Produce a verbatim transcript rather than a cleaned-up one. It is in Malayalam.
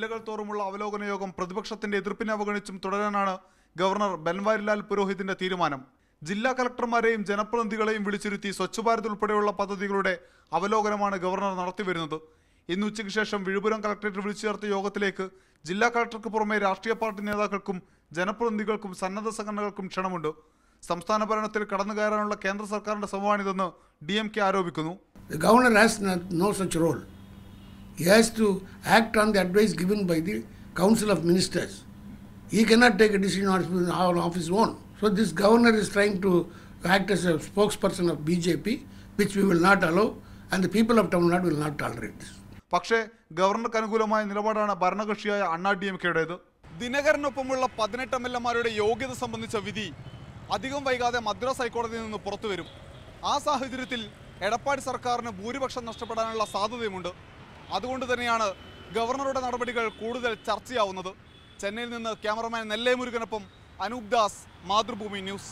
ജില്ലകൾ തോറുമുള്ള അവലോകന യോഗം പ്രതിപക്ഷത്തിന്റെ എതിർപ്പിനെ അവഗണിച്ചും തുടരാനാണ് ഗവർണർ ബൻവാരിലാൽ പുരോഹിതിന്റെ തീരുമാനം. ജില്ലാ കളക്ടർമാരെയും ജനപ്രതിനിധികളെയും വിളിച്ചിരുത്തി സ്വച്ഛ് ഭാരത് ഉൾപ്പെടെയുള്ള പദ്ധതികളുടെ അവലോകനമാണ് ഗവർണർ നടത്തിവരുന്നത്. ഇന്ന് ഉച്ചയ്ക്ക് ശേഷം വിഴുപുരം കളക്ടറേറ്റ് വിളിച്ചു ചേർത്ത യോഗത്തിലേക്ക് ജില്ലാ കളക്ടർക്ക് പുറമെ രാഷ്ട്രീയ പാർട്ടി നേതാക്കൾക്കും ജനപ്രതിനിധികൾക്കും സന്നദ്ധ സംഘടനകൾക്കും ക്ഷണമുണ്ട്. സംസ്ഥാന ഭരണത്തിൽ കടന്നുകയറാനുള്ള കേന്ദ്ര സർക്കാരിന്റെ ശ്രമമാണിതെന്ന് ഡി എം കെ ആരോപിക്കുന്നു. He has to act on the advice given by the Council of Ministers. He cannot take a decision of his own. So this governor is trying to act as a spokesperson of B J P, which we will not allow, and the people of Tamil Nadu will not tolerate this. പക്ഷേ ഗവർണർക്ക് അനുകൂലമായ നിലപാടാണ് ഭരണകക്ഷിയായ അണ്ണാ ഡി എം കെയുടേത്. ദിനകരനൊപ്പമുള്ള പതിനെട്ട് എം എൽ എമാരുടെ യോഗ്യത സംബന്ധിച്ച വിധി അധികം വൈകാതെ മദ്രാസ് ഹൈക്കോടതിയിൽ നിന്ന് പുറത്തുവരും. ആ സാഹചര്യത്തിൽ എടപ്പാടി സർക്കാരിന് ഭൂരിപക്ഷം നഷ്ടപ്പെടാനുള്ള സാധ്യതയുമുണ്ട്. അതുകൊണ്ട് തന്നെയാണ് ഗവർണറുടെ നടപടികൾ കൂടുതൽ ചർച്ചയാവുന്നത്. ചെന്നൈയിൽ നിന്ന് ക്യാമറമാൻ നെല്ലേമുരുകനൊപ്പം അനൂപ് ദാസ്, മാതൃഭൂമി ന്യൂസ്.